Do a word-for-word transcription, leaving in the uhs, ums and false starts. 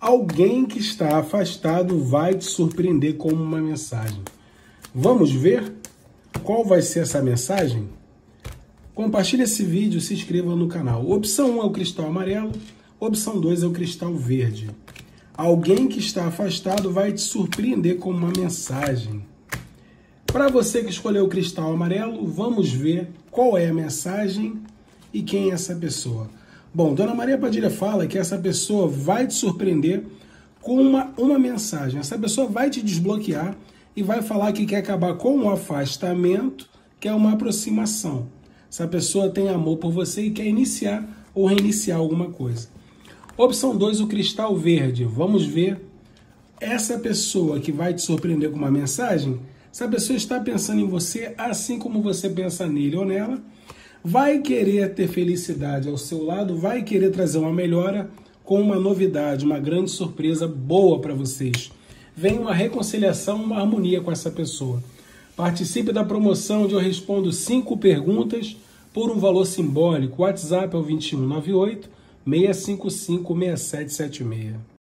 Alguém que está afastado vai te surpreender com uma mensagem. Vamos ver qual vai ser essa mensagem? Compartilhe esse vídeo, se inscreva no canal. Opção um é o cristal amarelo, opção dois é o cristal verde. Alguém que está afastado vai te surpreender com uma mensagem. Para você que escolheu o cristal amarelo, vamos ver qual é a mensagem e quem é essa pessoa. Bom, Dona Maria Padilha fala que essa pessoa vai te surpreender com uma, uma mensagem. Essa pessoa vai te desbloquear e vai falar que quer acabar com um afastamento, que é uma aproximação. Essa pessoa tem amor por você e quer iniciar ou reiniciar alguma coisa. Opção dois, o cristal verde. Vamos ver essa pessoa que vai te surpreender com uma mensagem. Essa pessoa está pensando em você assim como você pensa nele ou nela. Vai querer ter felicidade ao seu lado, vai querer trazer uma melhora com uma novidade, uma grande surpresa boa para vocês. Vem uma reconciliação, uma harmonia com essa pessoa. Participe da promoção onde eu respondo cinco perguntas por um valor simbólico. O WhatsApp é o vinte e um, noventa e oito, seiscentos e cinquenta e cinco, sessenta e sete setenta e seis.